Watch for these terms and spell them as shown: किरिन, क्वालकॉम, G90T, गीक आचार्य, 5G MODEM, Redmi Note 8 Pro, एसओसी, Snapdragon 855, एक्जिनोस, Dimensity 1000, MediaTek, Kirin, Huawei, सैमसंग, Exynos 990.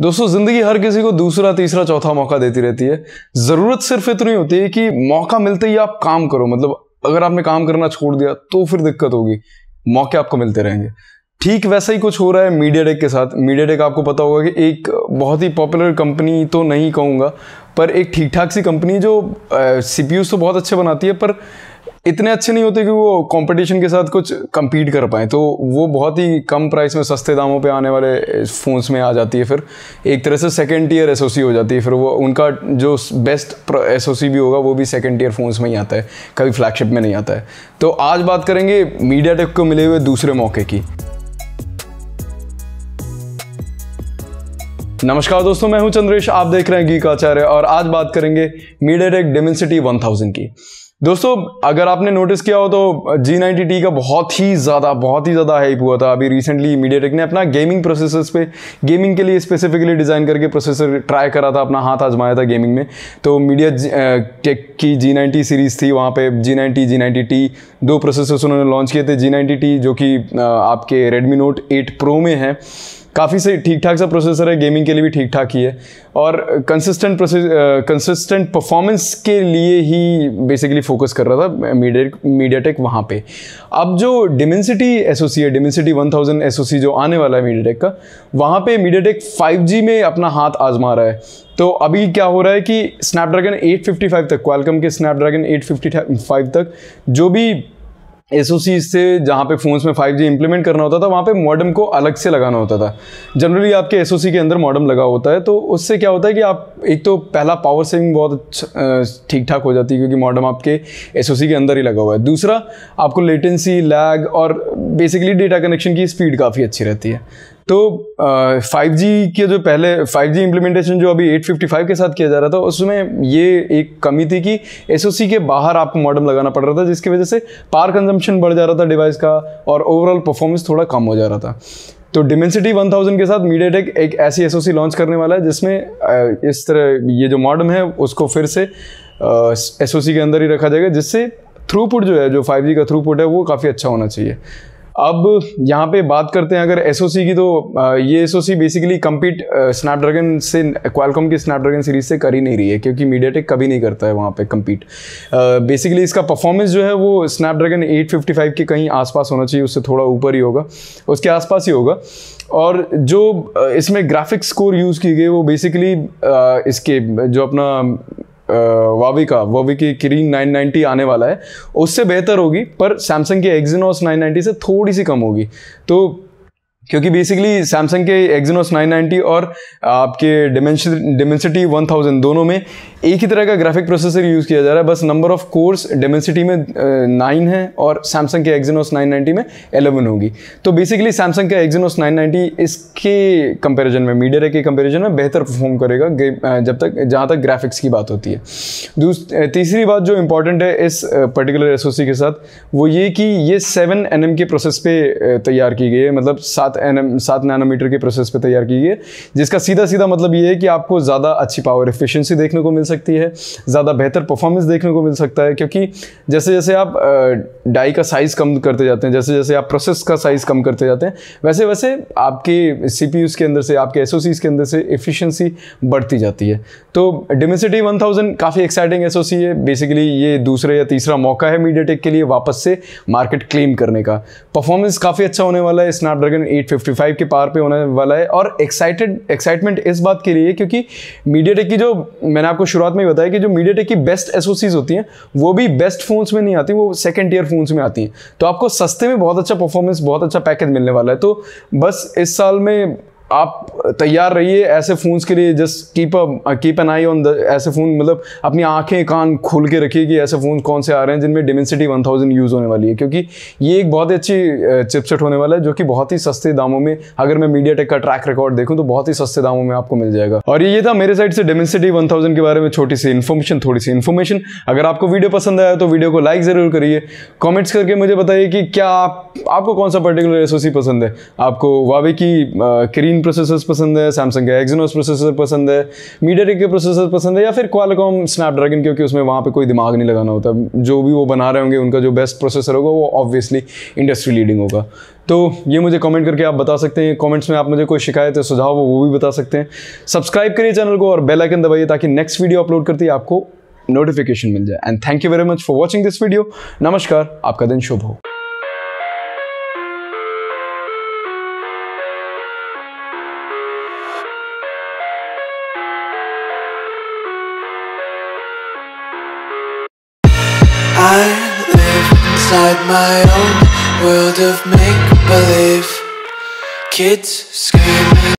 दोस्तों जिंदगी हर किसी को दूसरा तीसरा चौथा मौका देती रहती है। जरूरत सिर्फ इतनी होती है कि मौका मिलते ही आप काम करो। मतलब अगर आपने काम करना छोड़ दिया तो फिर दिक्कत होगी, मौके आपको मिलते रहेंगे। ठीक वैसा ही कुछ हो रहा है मीडियाटेक के साथ। मीडियाटेक आपको पता होगा कि एक बहुत ही पॉपुलर कंपनी तो नहीं कहूँगा, पर एक ठीक ठाक सी कंपनी जो सीपीयूज़ तो बहुत अच्छे बनाती है पर इतने अच्छे नहीं होते कि वो कंपटीशन के साथ कुछ कम्पीट कर पाएँ। तो वो बहुत ही कम प्राइस में सस्ते दामों पे आने वाले फ़ोन्स में आ जाती है। फिर एक तरह से सेकंड ईयर एसओसी हो जाती है। फिर वो उनका जो बेस्ट एसओसी भी होगा वो भी सेकंड ईयर फ़ोन्स में ही आता है, कभी फ्लैगशिप में नहीं आता है। तो आज बात करेंगे मीडियाटेक को मिले हुए दूसरे मौके की। नमस्कार दोस्तों, मैं हूं चंद्रेश, आप देख रहे हैं गीक आचार्य और आज बात करेंगे मीडियाटेक डिमेंसिटी 1000 की। दोस्तों अगर आपने नोटिस किया हो तो G90T का बहुत ही ज़्यादा हाइप हुआ था। अभी रिसेंटली मीडियाटेक ने अपना गेमिंग प्रोसेसर्स पे गेमिंग के लिए स्पेसिफिकली डिज़ाइन करके प्रोसेसर ट्राई करा था, अपना हाथ आजमाया था गेमिंग में। तो मीडियाटेक की G90 सीरीज़ थी, वहाँ पे G90, G90T दो प्रोसेसर्स उन्होंने लॉन्च किए थे। G90T जो कि आपके Redmi Note 8 Pro में है, काफ़ी से ठीक ठाक सा प्रोसेसर है, गेमिंग के लिए भी ठीक ठाक ही है और कंसिस्टेंट परफॉर्मेंस के लिए ही बेसिकली फोकस कर रहा था मीडियाटेक वहाँ पे। अब जो डिमेंसिटी एसओसी है, डिमेंसिटी 1000 एसओसी जो आने वाला है मीडियाटेक का, वहाँ पे मीडियाटेक 5G में अपना हाथ आजमा रहा है। तो अभी क्या हो रहा है कि स्नैपड्रैगन 855 तक, क्वालकॉम के स्नैपड्रैगन 855 तक जो भी एसओसी से जहाँ पे फ़ोन्स में 5G इंप्लीमेंट करना होता था वहाँ पे मॉडम को अलग से लगाना होता था। जनरली आपके एसओसी के अंदर मॉडम लगा होता है, तो उससे क्या होता है कि आप एक तो पहला पावर सेविंग बहुत ठीक ठाक हो जाती है क्योंकि मॉडम आपके एसओसी के अंदर ही लगा हुआ है। दूसरा आपको लेटेंसी, लैग और बेसिकली डेटा कनेक्शन की स्पीड काफ़ी अच्छी रहती है। तो 5G के जो पहले 5G इम्प्लीमेंटेशन जो अभी 855 के साथ किया जा रहा था उसमें ये एक कमी थी कि एसओसी के बाहर आपको मॉडम लगाना पड़ रहा था, जिसकी वजह से पावर कंजम्पशन बढ़ जा रहा था डिवाइस का और ओवरऑल परफॉर्मेंस थोड़ा कम हो जा रहा था। तो डिमेंसिटी 1000 के साथ मीडियाटेक एक ऐसी एसओसी लॉन्च करने वाला है जिसमें इस तरह ये जो मॉडम है उसको फिर से एसओसी के अंदर ही रखा जाएगा, जिससे थ्रूपुट जो है, जो 5G का थ्रूपुट है वो काफ़ी अच्छा होना चाहिए। अब यहाँ पे बात करते हैं अगर एसओसी की, तो ये एसओसी बेसिकली कम्पीट स्नैपड्रैगन से, क्वालकॉम की स्नैपड्रैगन सीरीज़ से कर ही नहीं रही है क्योंकि मीडियाटेक कभी नहीं करता है वहाँ पे कम्पीट। बेसिकली इसका परफॉर्मेंस जो है वो स्नैपड्रैगन 855 के कहीं आसपास होना चाहिए, उससे थोड़ा ऊपर ही होगा, उसके आसपास ही होगा। और जो इसमें ग्राफिक्स कोर यूज़ की गई वो बेसिकली इसके जो अपना Huawei की किरीन 990 आने वाला है उससे बेहतर होगी, पर सैमसंग के Exynos 990 से थोड़ी सी कम होगी। तो क्योंकि बेसिकली सैमसंग के Exynos 990 और आपके Dimensity 1000 दोनों में एक ही तरह का ग्राफिक प्रोसेसर यूज़ किया जा रहा है, बस नंबर ऑफ कोर्स Dimensity में 9 है और सैमसंग के Exynos 990 में 11 होगी। तो बेसिकली सैमसंग का Exynos 990 इसके कंपैरिजन में, मीडियाटेक के कंपैरिजन में बेहतर परफॉर्म करेगा जहाँ तक ग्राफिक्स की बात होती है। तीसरी बात जो इंपॉर्टेंट है इस पर्टिकुलर एसओसी के साथ वो ये कि ये 7nm के प्रोसेस पे तैयार की गई है, मतलब 7 नैनोमीटर के प्रोसेस पे तैयार की गई है, जिसका सीधा मतलब ये है कि आपको ज़्यादा अच्छी पावर एफिशिएंसी देखने को मिल सकती है, ज़्यादा बेहतर परफॉर्मेंस देखने को मिल सकता है। क्योंकि जैसे जैसे आप डाई का साइज़ कम करते जाते हैं, जैसे जैसे आप प्रोसेस का साइज़ कम करते जाते हैं, वैसे वैसे आपके सीपीयूज़ के अंदर से, आपके एसओसीज़ के अंदर से एफिशिएंसी बढ़ती जाती है। तो डिमेंसिटी 1000 काफ़ी एक्साइटिंग एसओसी है। बेसिकली ये दूसरा या तीसरा मौका है मीडियाटेक के लिए वापस से मार्केट क्लेम करने का। परफॉर्मेंस काफ़ी अच्छा होने वाला है, स्नैपड्रैगन 855 के पार पे होने वाला है और एक्साइटमेंट इस बात के लिए क्योंकि मीडियाटेक की, जो मैंने आपको शुरुआत में ही बताया कि जो मीडियाटेक की बेस्ट एसओसीज होती हैं वो भी बेस्ट फोन्स में नहीं आती, वो सेकंड ईयर फोन्स में आती हैं। तो आपको सस्ते में बहुत अच्छा परफॉर्मेंस, बहुत अच्छा पैकेज मिलने वाला है। तो बस इस साल में आप तैयार रहिए ऐसे फ़ोन्स के लिए। Just keep an eye on the ऐसे फ़ोन, मतलब अपनी आंखें कान खोल के रखिए कि ऐसे फ़ोन कौन से आ रहे हैं जिनमें डिमेंसिटी 1000 यूज़ होने वाली है, क्योंकि ये एक बहुत ही अच्छी चिपसेट होने वाला है जो कि बहुत ही सस्ते दामों में, अगर मैं मीडियाटेक का ट्रैक रिकॉर्ड देखूँ तो बहुत ही सस्ते दामों में आपको मिल जाएगा। और ये था मेरे साइड से डिमेंसिटी 1000 के बारे में थोड़ी सी इन्फॉर्मेशन। अगर आपको वीडियो पसंद आया तो वीडियो को लाइक ज़रूर करिए, कॉमेंट्स करके मुझे बताइए कि क्या आपको कौन सा पर्टिकुलर एसओसी पसंद है। आपको Huawei की Kirin किरिन प्रोसेसर्स पसंद है, सैमसंग के एक्जिनोस प्रोसेसर पसंद है, मीडियाटेक के प्रोसेसर पसंद है, या फिर क्वालकॉम स्नैपड्रैगन, क्योंकि उसमें वहाँ पे कोई दिमाग नहीं लगाना होता, जो भी वो बना रहे होंगे उनका जो बेस्ट प्रोसेसर होगा वो ऑब्वियसली इंडस्ट्री लीडिंग होगा। तो ये मुझे कमेंट करके आप बता सकते हैं, कमेंट्स में आप मुझे कोई शिकायत है सुझाव वो भी बता सकते हैं। सब्सक्राइब करिए चैनल को और बेल आइकन दबाइए ताकि नेक्स्ट वीडियो अपलोड करते ही आपको नोटिफिकेशन मिल जाए। And thank you very much for watching this video. नमस्कार, आपका दिन शुभ हो। Inside my own world of make-believe, kids screaming.